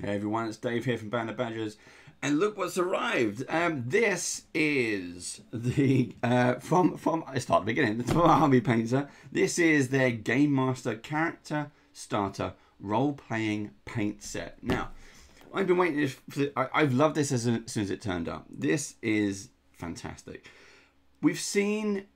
Hey everyone, it's Dave here from Band of Badgers, and look what's arrived. This is the from Hobby Painter. This is their Game Master Character Starter Role-Playing Paint Set. Now, I've been waiting for this. I've loved this as soon as it turned up. This is fantastic. We've seen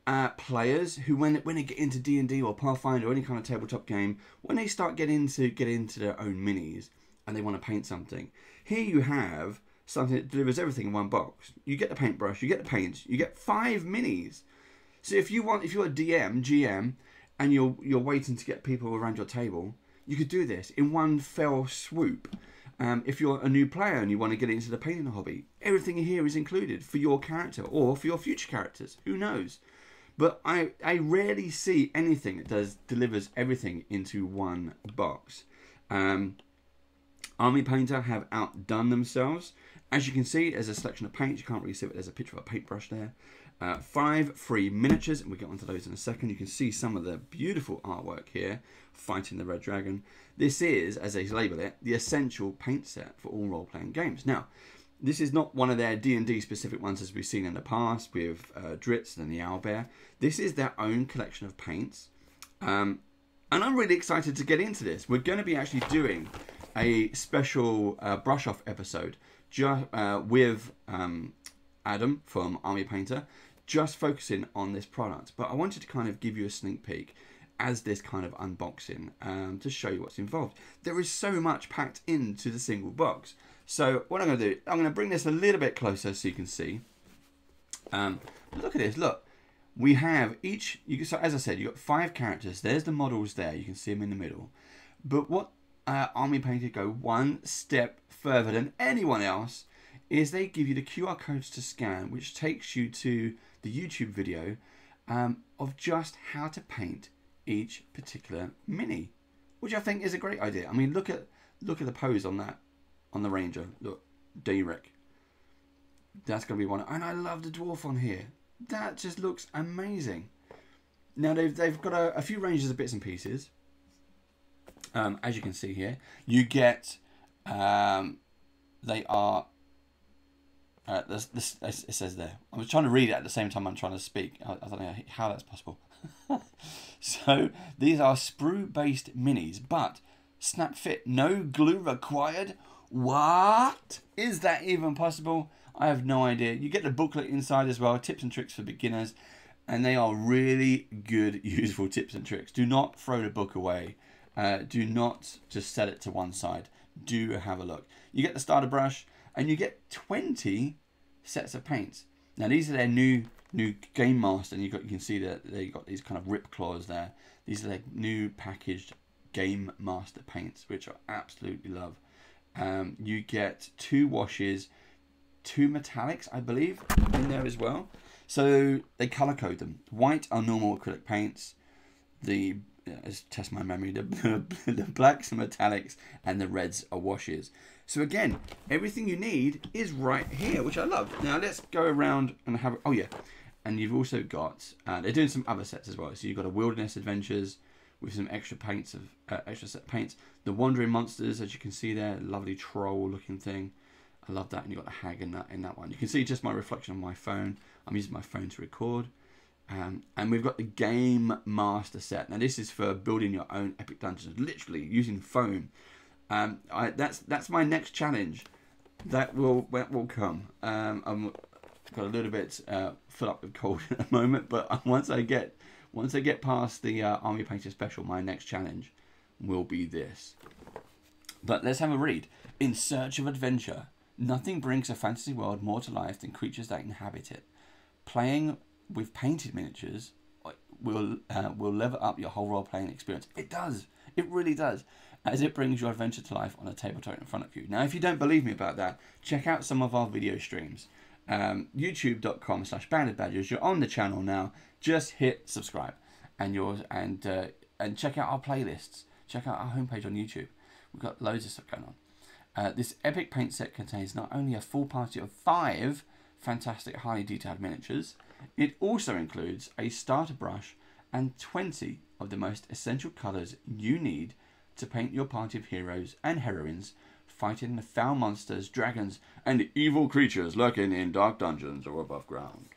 players who, when they get into D&D or Pathfinder or any kind of tabletop game, when they start get into their own minis and they want to paint something, here you have something that delivers everything in one box. You get the paintbrush, you get the paints, you get 5 minis. So if you're a DM, GM, and you're waiting to get people around your table, you could do this in one fell swoop. If you're a new player and you want to get into the painting hobby, everything here is included for your character or for your future characters. Who knows? But I rarely see anything that delivers everything into one box. Army Painter have outdone themselves. As you can see, there's a selection of paints. You can't really see it, but there's a picture of a paintbrush there. 5 free miniatures, and we'll get onto those in a second. You can see some of the beautiful artwork here, fighting the Red Dragon. This is, as they label it, the essential paint set for all role-playing games. Now, this is not one of their D&D specific ones as we've seen in the past with Drizzt and the Owlbear. This is their own collection of paints. And I'm really excited to get into this. We're going to be actually doing a special brush-off episode with Adam from Army Painter, just focusing on this product. But I wanted to kind of give you a sneak peek as this kind of unboxing to show you what's involved. There is so much packed into the single box. So what I'm going to do, I'm going to bring this a little bit closer so you can see. Look at this. Look, we have each. So as I said, you got 5 characters. There's the models there. You can see them in the middle. But what Army Painter go one step further than anyone else is they give you the QR codes to scan, which takes you to the YouTube video of just how to paint each particular mini, which I think is a great idea. I mean, look at the pose on the Ranger. Look, Derek. That's gonna be one, and I love the Dwarf on here. That just looks amazing. Now they've got a few Rangers of bits and pieces. As you can see here, you get they are. It says there. I was trying to read it at the same time I'm trying to speak. I don't know how that's possible. So these are sprue-based minis, but snap fit, no glue required. What? Is that even possible? I have no idea. You get the booklet inside as well, tips and tricks for beginners, and they are really good, useful tips and tricks. Do not throw the book away. Do not just set it to one side. Do have a look. You get the starter brush, and you get 20 sets of paints. Now these are their new Game Master, and you can see that they got these kind of rip claws there. These are their new packaged Game Master paints, which I absolutely love. You get 2 washes, 2 metallics, I believe, in there as well. So they color code them. White are normal acrylic paints. Let's test my memory. The blacks are metallics, and the reds are washes. So again, everything you need is right here, which I love. Now let's go around and have. Oh yeah, and you've also got. They're doing some other sets as well. So you've got a Wilderness Adventures with some extra set of paints. The Wandering Monsters, as you can see there, lovely troll-looking thing. I love that, and you got a hag in that one. You can see just my reflection on my phone. I'm using my phone to record. And we've got the Game Master set. Now this is for building your own epic dungeons, literally using foam. That's my next challenge. That will come. I've got a little bit filled up with cold at the moment, but once I get past the Army Painter special, my next challenge will be this. But let's have a read. In search of adventure, nothing brings a fantasy world more to life than creatures that inhabit it. Playing with painted miniatures will level up your whole role-playing experience. It does. It really does, as it brings your adventure to life on a tabletop in front of you. Now, if you don't believe me about that, check out some of our video streams. YouTube.com/BandofBadgers. You're on the channel now. Just hit subscribe, and check out our playlists. Check out our homepage on YouTube. We've got loads of stuff going on. This epic paint set contains not only a full party of 5 fantastic, highly detailed miniatures. It also includes a starter brush and 20 of the most essential colours you need to paint your party of heroes and heroines fighting the foul monsters, dragons, and evil creatures lurking in dark dungeons or above ground.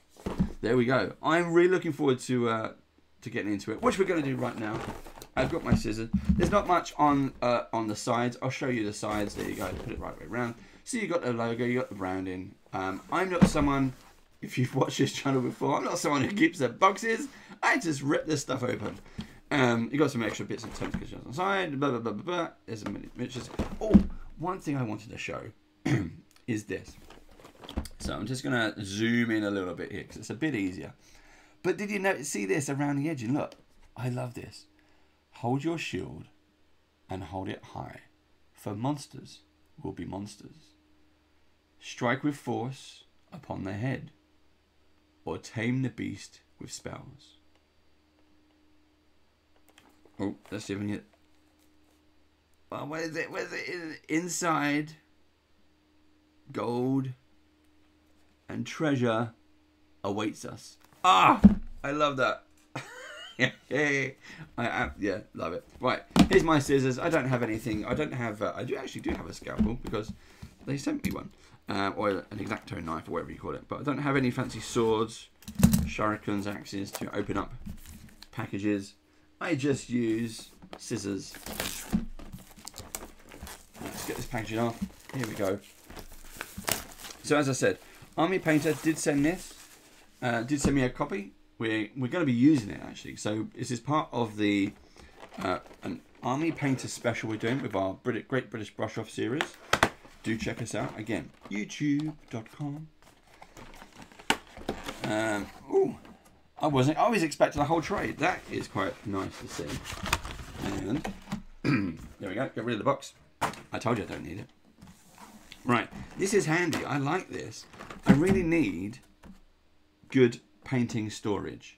There we go. I'm really looking forward to getting into it, which we're going to do right now. I've got my scissors. There's not much on the sides. I'll show you the sides. There you go. Put it right way around. So you got the logo, you got the branding. I'm not someone, if you've watched this channel before, I'm not someone who keeps their boxes. I just rip this stuff open. You got some extra bits and temperatures on the side. Blah, blah, blah, blah, blah. There's a minute. Oh, one thing I wanted to show is this. So I'm just going to zoom in a little bit here because it's a bit easier. But did you notice, see this around the edge? And look, I love this. Hold your shield and hold it high, for monsters will be monsters. Strike with force upon their head, or tame the beast with spells. Oh, that's even it. Well, what is it? What is it? Inside, gold and treasure awaits us. Ah, I love that. Yeah, love it. Right, here's my scissors. I don't have anything. I don't have. I do actually have a scalpel because they sent me one, or an X-Acto knife, or whatever you call it. But I don't have any fancy swords, shurikens, axes to open up packages. I just use scissors. Let's get this package off. Here we go. So as I said, Army Painter did send this. Did send me a copy. We're going to be using it actually. So this is part of the an Army Painter special we're doing with our Great British Brush Off series. Do check us out again. YouTube.com. Oh, I was expecting a whole tray. That is quite nice to see. And there we go. Get rid of the box. I told you I don't need it. Right. This is handy. I like this. I really need good painting storage.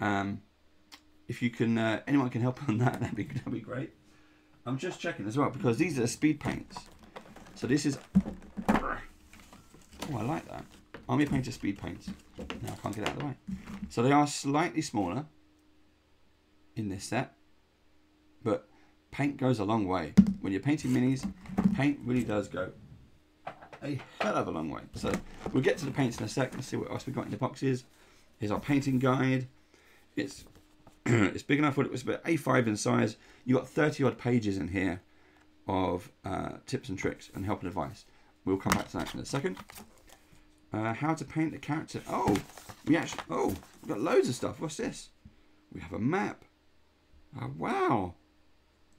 If you can, anyone can help on that, that'd be great. I'm just checking as well because these are speed paints. So this is, oh, I like that. Army Painter speed paints. Now I can't get out of the way. So they are slightly smaller in this set, but paint goes a long way. When you're painting minis, paint really does go a hell of a long way. So we'll get to the paints in a sec and see what else we got in the boxes. Here's our painting guide. It's it's big enough. What it was about A5 in size. You got 30 odd pages in here of tips and tricks and help and advice. We'll come back to that in a second. How to paint the character. Oh, we actually. Oh, we've got loads of stuff. What's this? We have a map. Oh, wow,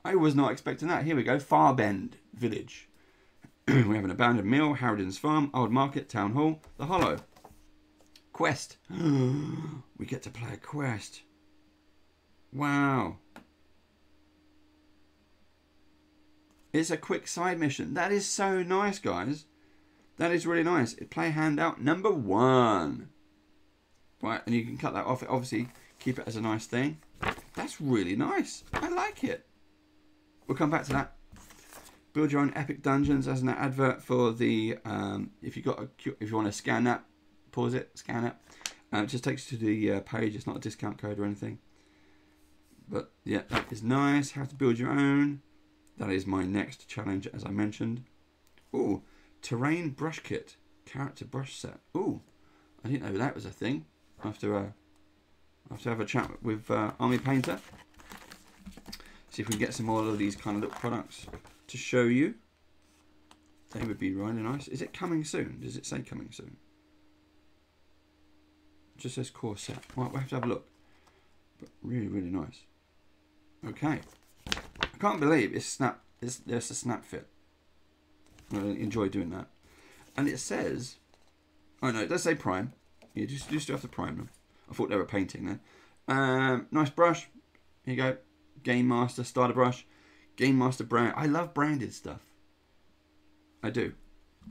I was not expecting that. Here we go. Farbend Village. We have an abandoned mill, Harrodin's Farm, Old Market, Town Hall, The Hollow. Quest. We get to play a quest. Wow. It's a quick side mission. That is so nice, guys. That is really nice. Play handout number 1. Right, and you can cut that off. Obviously, keep it as a nice thing. That's really nice. I like it. We'll come back to that. Build your own epic dungeons as an advert for the. If you want to scan that. Pause it, scan it. It just takes you to the page. It's not a discount code or anything. But yeah, that is nice. How to build your own. That is my next challenge, as I mentioned. Ooh, Terrain Brush Kit. Character brush set. Ooh, I didn't know that was a thing. I have to have a chat with Army Painter. See if we can get some more of these kind of little products to show you. They would be really nice. Is it coming soon? Does it say coming soon? Just says core set. Right, we'll have to have a look. But really, really nice. Okay. I can't believe it's snap. There's a snap fit. I really enjoy doing that. And it says, oh no, it does say prime. You just still have to prime them. I thought they were painting there. Nice brush. Here you go. Game Master starter brush. Game Master brand. I love branded stuff. I do.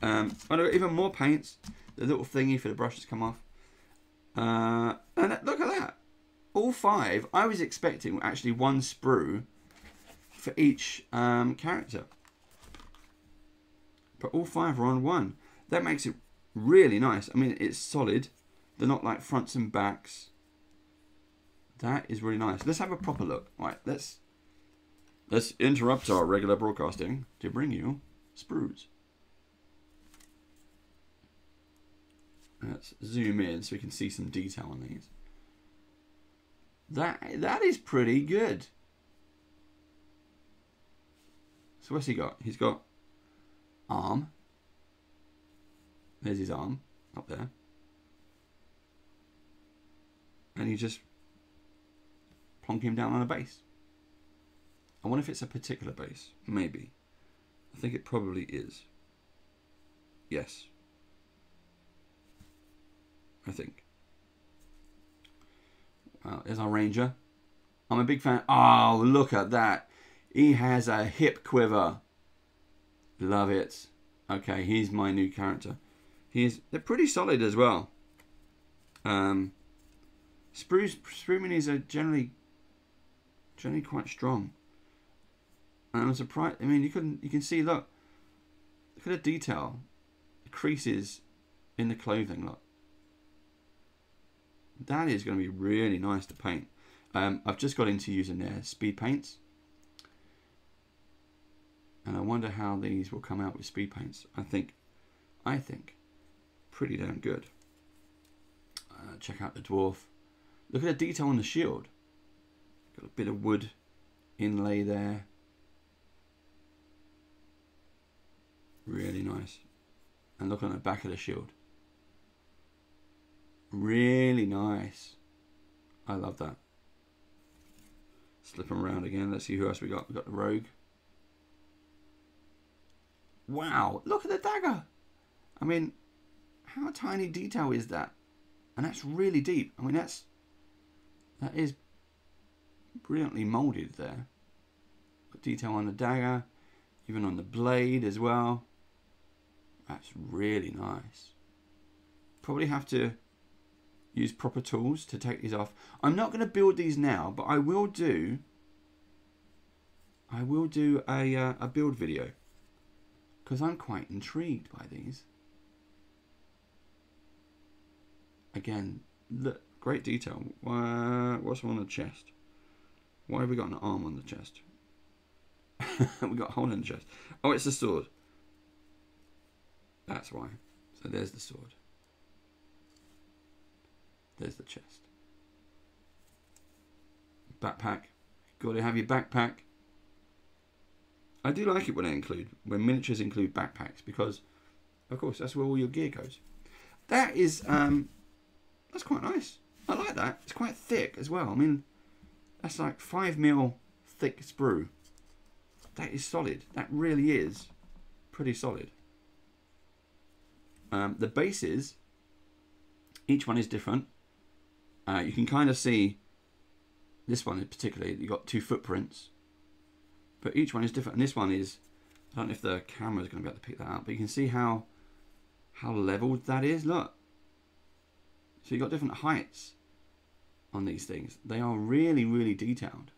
I know even more paints. The little thingy for the brush has come off. And look at that, all 5. I was expecting actually 1 sprue for each character, but all 5 are on 1. That makes it really nice. I mean, it's solid. They're not like fronts and backs. That is really nice. Let's have a proper look. All right, let's interrupt our regular broadcasting to bring you sprues. Let's zoom in so we can see some detail on these. That is pretty good. So what's he got? He's got arm. There's his arm up there. And you just plonk him down on a base. I wonder if it's a particular base. Maybe. I think it probably is. Yes. I think. Well, there's our ranger. I'm a big fan. Oh, look at that. He has a hip quiver. Love it. Okay, he's my new character. They're pretty solid as well. Sprue minis are generally quite strong. And I'm surprised. I mean, you can see, look. Look at the detail. The creases in the clothing, look. That is going to be really nice to paint. I've just got into using their speed paints. And I wonder how these will come out with speed paints. I think pretty damn good. Check out the dwarf. Look at the detail on the shield. Got a bit of wood inlay there. Really nice. And look on the back of the shield. Really nice. I love that. Slip them around again. Let's see who else we got. We got the rogue. Wow, look at the dagger. I mean, how tiny detail is that? And that's really deep. I mean, that is brilliantly molded there. Got detail on the dagger, even on the blade as well. That's really nice. Probably have to use proper tools to take these off. I'm not going to build these now, but I will do a build video, because I'm quite intrigued by these. Again, look, great detail. What's on the chest? Why have we got an arm on the chest? We got a hole in the chest. Oh, it's the sword. That's why. So there's the sword. There's the chest. Backpack. Gotta have your backpack. I do like it when when miniatures include backpacks, because of course that's where all your gear goes. That is that's quite nice. I like that. It's quite thick as well. I mean, that's like 5mm thick sprue. That is solid. That really is pretty solid. The bases, each one is different. You can kind of see this one in particular. You've got two footprints, but each one is different. And this one is, I don't know if the camera's going to be able to pick that out, but you can see how leveled that is. Look. So you've got different heights on these things. They are really, really detailed.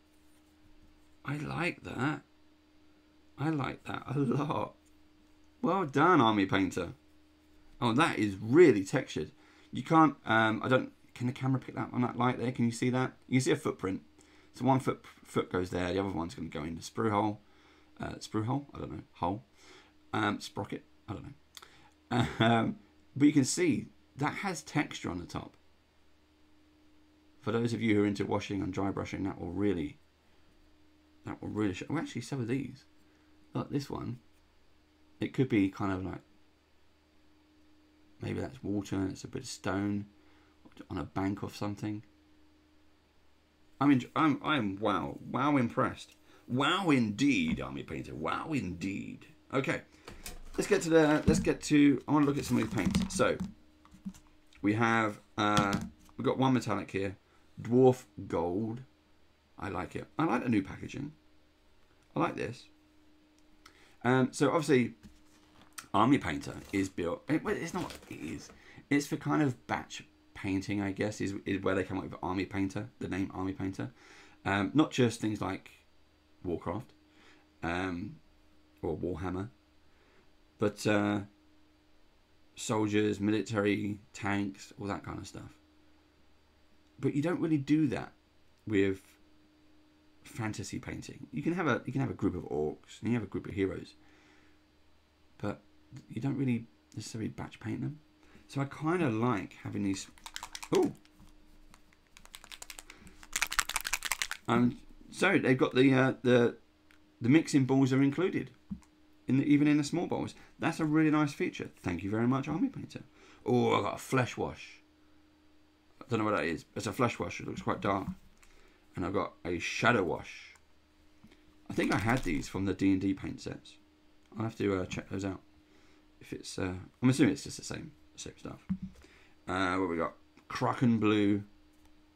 I like that. I like that a lot. Well done, Army Painter. Oh, that is really textured. You can't, I don't, can the camera pick that on that light there? Can you see that? You can see a footprint. So one foot goes there. The other one's going to go in the sprue hole. I don't know. Hole. Sprocket. I don't know. But you can see that has texture on the top. For those of you who are into washing and dry brushing, that will really show. Oh, actually, some of these. Like this one. It could be kind of like, maybe that's water and it's a bit of stone on a bank or something. I mean, I'm wow impressed. Wow indeed, Army Painter. Wow indeed. Okay, let's get to. I want to look at some of these paints. So we have we've got one metallic here, Dwarf Gold. I like it. I like the new packaging. I like this. So obviously, Army Painter is built. It's not. It is. It's for kind of batch painting, I guess, is where they come up with Army Painter, the name Army Painter. Not just things like Warcraft or Warhammer, but soldiers, military, tanks, all that kind of stuff. But you don't really do that with fantasy painting. You can have a group of orcs and you have a group of heroes, you don't really necessarily batch paint them. So I kind of like having these. Oh, and so they've got the mixing balls are included in the, even in the small bowls. That's a really nice feature. Thank you very much, Army Painter. Oh, I got a Flesh Wash. I don't know what that is. It's a Flesh Wash. It looks quite dark. And I've got a Shadow Wash. I think I had these from the D&D paint sets. I'll have to check those out. If it's, I'm assuming it's just the same stuff. What we got? Kraken Blue,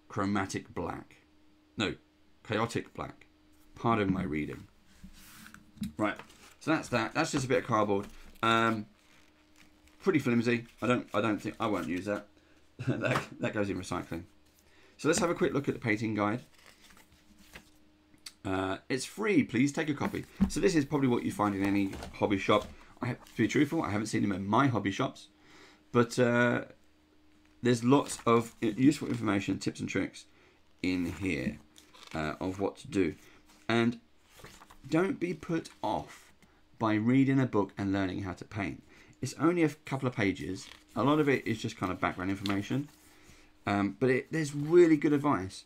Chromatic Black. No, Chaotic Black. Pardon my reading. Right, so that's that. That's just a bit of cardboard. Pretty flimsy. I don't think I won't use that. that goes in recycling. So let's have a quick look at the painting guide. It's free, please take a copy. So this is probably what you find in any hobby shop. I have to be truthful, I haven't seen them in my hobby shops, but there's lots of useful information, tips and tricks in here of what to do. And don't be put off by reading a book and learning how to paint. It's only a couple of pages. A lot of it is just kind of background information, but there's really good advice.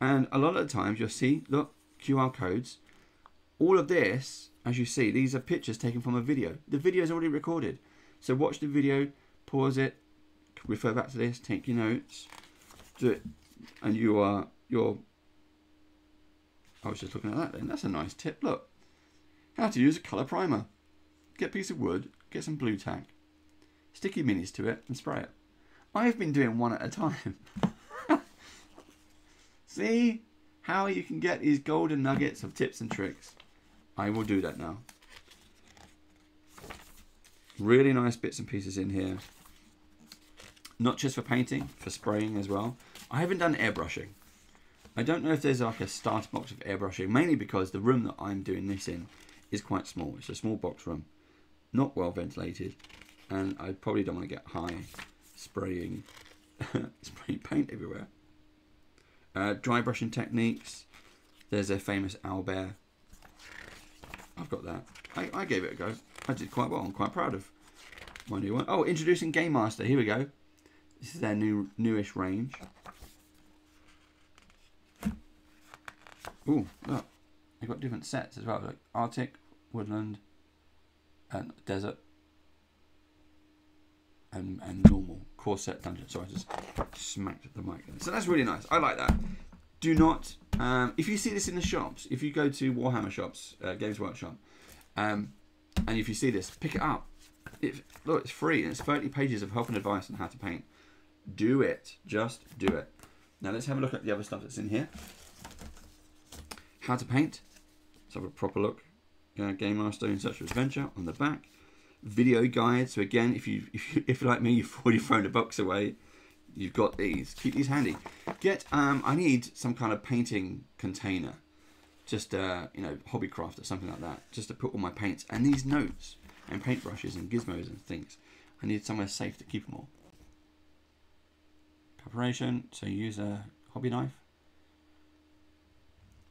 And a lot of the times you'll see, look, QR codes. All of this, as you see, these are pictures taken from a video. The video is already recorded. So watch the video, pause it, refer back to this, take your notes, do it, and you're... I was just looking at that then. That's a nice tip. Look, how to use a colour primer. Get a piece of wood, get some blue tack, stick your minis to it and spray it. I've been doing one at a time. See how you can get these golden nuggets of tips and tricks. I will do that now. Really nice bits and pieces in here. Not just for painting, for spraying as well. I haven't done airbrushing. I don't know if there's like a starter box of airbrushing, mainly because the room that I'm doing this in is quite small. It's a small box room, not well ventilated, and I probably don't want to get high spraying spraying paint everywhere. Dry brushing techniques. There's a famous owlbear. I've got that. I gave it a go. I did quite well. I'm quite proud of my new one. Oh, introducing Game Master. Here we go. This is their newish range. Ooh, look. They've got different sets as well. Like Arctic, Woodland, and Desert. And normal corset dungeon. So I just smacked the mic there. So that's really nice. I like that. Do not, if you see this in the shops, if you go to Warhammer shops, Games Workshop, and if you see this, pick it up. Look, it's free and it's 30 pages of help and advice on how to paint. Do it. Just do it. Now let's have a look at the other stuff that's in here. How to paint. Let's have a proper look. Game Master in Search of Adventure on the back. Video guide. So again, if you're like me, you've already thrown a box away, you've got these. Keep these handy. Get I need some kind of painting container, just you know, Hobbycraft or something like that, just to put all my paints and these notes and paint brushes and gizmos and things. I need somewhere safe to keep them all. Preparation. So you use a hobby knife.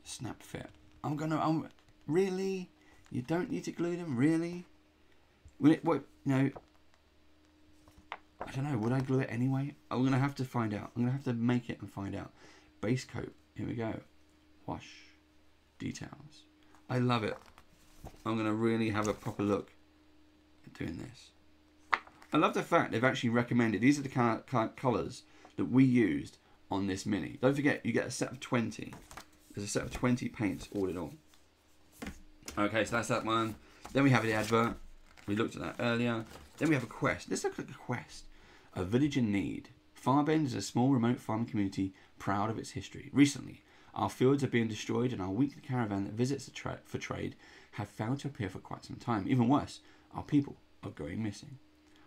Snap fit. I'm really. You don't need to glue them, really. Will it, what, you know, I don't know, would I glue it anyway? I'm going to have to find out. I'm going to have to make it and find out. Base coat, here we go. Wash, details. I love it. I'm going to really have a proper look at doing this. I love the fact they've actually recommended, these are the kind of colours that we used on this mini. Don't forget, you get a set of 20. There's a set of 20 paints all in all. Okay, so that's that one. Then we have the advert. We looked at that earlier. Then we have a quest. Let's look at the quest. A village in need. Farbend is a small remote farming community proud of its history. Recently, our fields are being destroyed and our weekly caravan that visits the for trade have failed to appear for quite some time. Even worse, our people are going missing.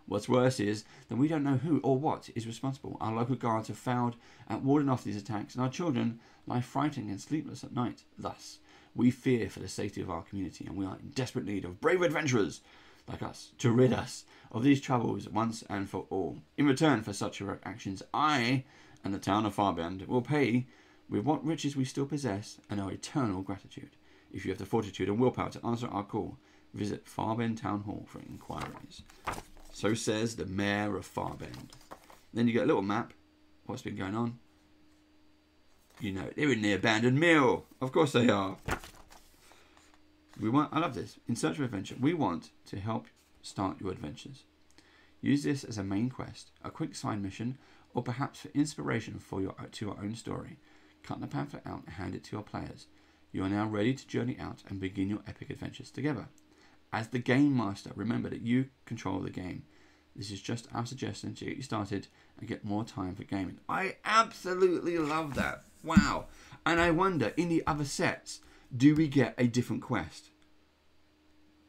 What's worse is that we don't know who or what is responsible. Our local guards have failed at warding off these attacks and our children lie frightened and sleepless at night. Thus, we fear for the safety of our community and we are in desperate need of brave adventurers like us, to rid us of these troubles once and for all. In return for such actions, I and the town of Farbend will pay with what riches we still possess and our eternal gratitude. If you have the fortitude and willpower to answer our call, Visit Farbend Town Hall for inquiries. So says the Mayor of Farbend. Then you get a little map. What's been going on? You know, they're in the abandoned mill. Of course they are. We want, I love this. In search of adventure, we want to help start your adventures. Use this as a main quest, a quick side mission, or perhaps for inspiration for your own story. Cut the pamphlet out and hand it to your players. You are now ready to journey out and begin your epic adventures together. As the Game Master, remember that you control the game. This is just our suggestion to get you started and get more time for gaming. I absolutely love that. Wow. And I wonder, in the other sets, do we get a different quest?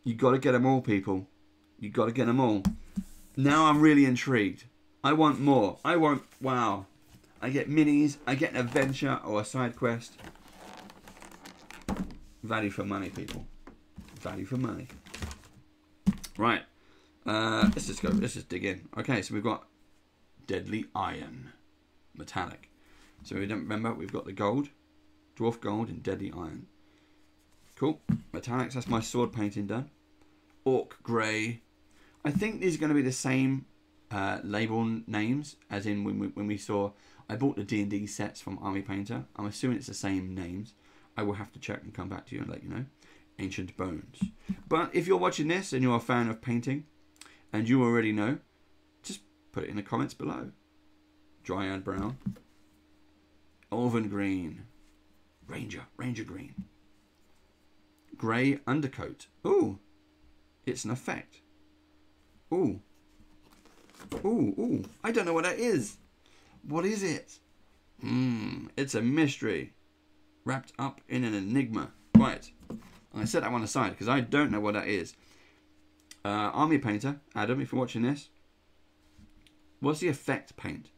You got to get them all, people. You got to get them all. Now I'm really intrigued. I want more. I want... Wow. I get minis. I get an adventure or a side quest. Value for money, people. Value for money. Right. Let's just go. Let's just dig in. Okay, so we've got Deadly Iron. Metallic. So we don't remember, we've got the gold. Dwarf Gold and Deadly Iron. Cool. Metallics, that's my sword painting done. Orc Gray. I think these are going to be the same label names as in when we saw... I bought the D&D sets from Army Painter. I'm assuming it's the same names. I will have to check and come back to you and let you know. Ancient Bones. But if you're watching this and you're a fan of painting and you already know, just put it in the comments below. Dryad Brown. Elven Green. Ranger Green. Grey Undercoat. Ooh, it's an effect. Ooh. Ooh, ooh. I don't know what that is. What is it? It's a mystery. Wrapped up in an enigma. Right. I set that one aside because I don't know what that is. Army Painter, Adam, if you're watching this. What's the effect paint?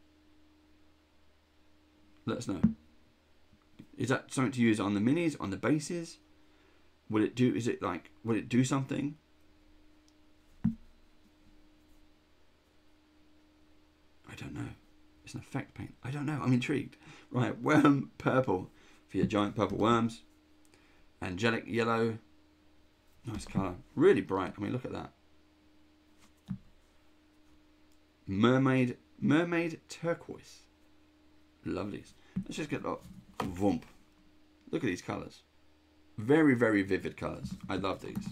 Let us know. Is that something to use on the minis, on the bases? Will it do, is it like, will it do something? I don't know. It's an effect paint. I don't know. I'm intrigued. Right. Worm Purple for your giant purple worms. Angelic Yellow. Nice colour. Really bright. I mean, look at that. Mermaid Turquoise. Love these. Let's just get a Vump. Look at these colours. Very, very vivid colours. I love these.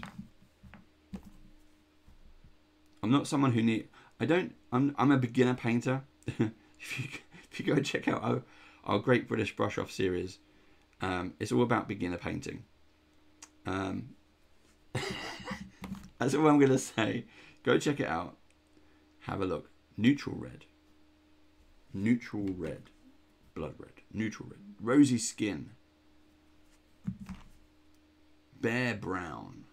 I'm not someone who need... I don't... I'm a beginner painter. If you go and check out our Great British Brush Off series, it's all about beginner painting. That's all I'm going to say. Go check it out. Have a look. Neutral Red. Neutral Red. Blood Red. Neutral Red. Rosy Skin. Bare Brown.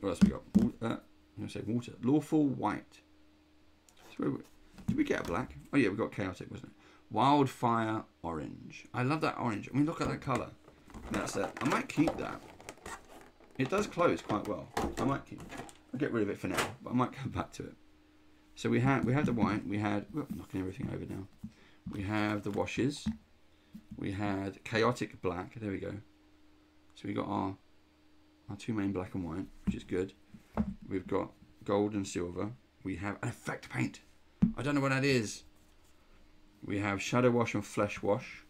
What else we got? I'm going to say water. Lawful White. Did we get a black? Oh yeah, we got chaotic, wasn't it? Wildfire Orange. I love that orange. I mean, look at that colour. That's it. I might keep that. It does close quite well. I might keep it. I'll get rid of it for now, but I might come back to it. So we had the white. We're knocking everything over now. We have the washes. We had Chaotic Black. There we go. So we got our two main black and white, which is good. We've got gold and silver. We have an effect paint. I don't know what that is. We have Shadow Wash and Flesh Wash.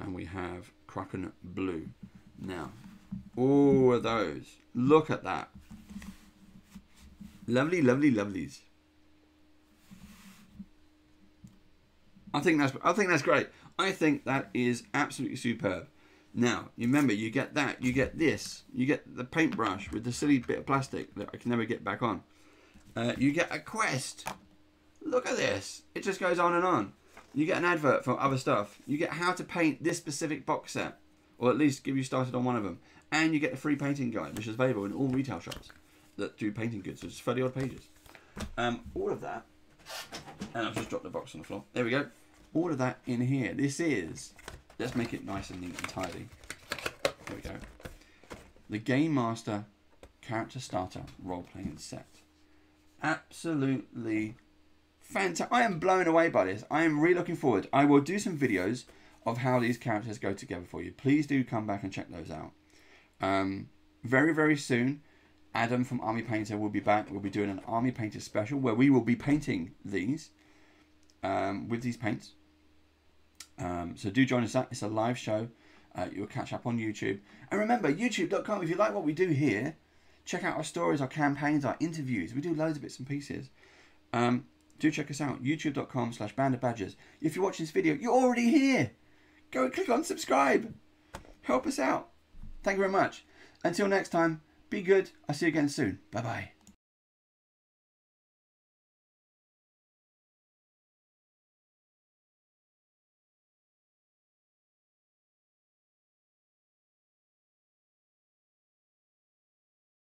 And we have Kraken Blue. Now, all of those. Look at that. Lovely, lovely, lovelies. I think that's great. I think that is absolutely superb. Now, you remember, you get that, you get this, you get the paintbrush with the silly bit of plastic that I can never get back on. You get a quest. Look at this. It just goes on and on. You get an advert for other stuff. You get how to paint this specific box set, or at least give you started on one of them. And you get a free painting guide, which is available in all retail shops that do painting goods. So it's 30 odd pages. All of that. And I've just dropped the box on the floor. There we go. All of that in here. This is... Let's make it nice and neat and tidy. There we go. The Game Master Character Starter Role-Playing Set. Absolutely fantastic. I am blown away by this. I am really looking forward. I will do some videos of how these characters go together for you. Please do come back and check those out. very, very soon, Adam from Army Painter will be back. We'll be doing an Army Painter special where we will be painting these with these paints. So do join us. It's a live show. You'll catch up on YouTube. And remember, youtube.com, if you like what we do here, check out our stories, our campaigns, our interviews. We do loads of bits and pieces. Do check us out, youtube.com/bandofbadgers. If you're watching this video, you're already here. Go and click on subscribe. Help us out. Thank you very much. Until next time, be good. I'll see you again soon. Bye-bye.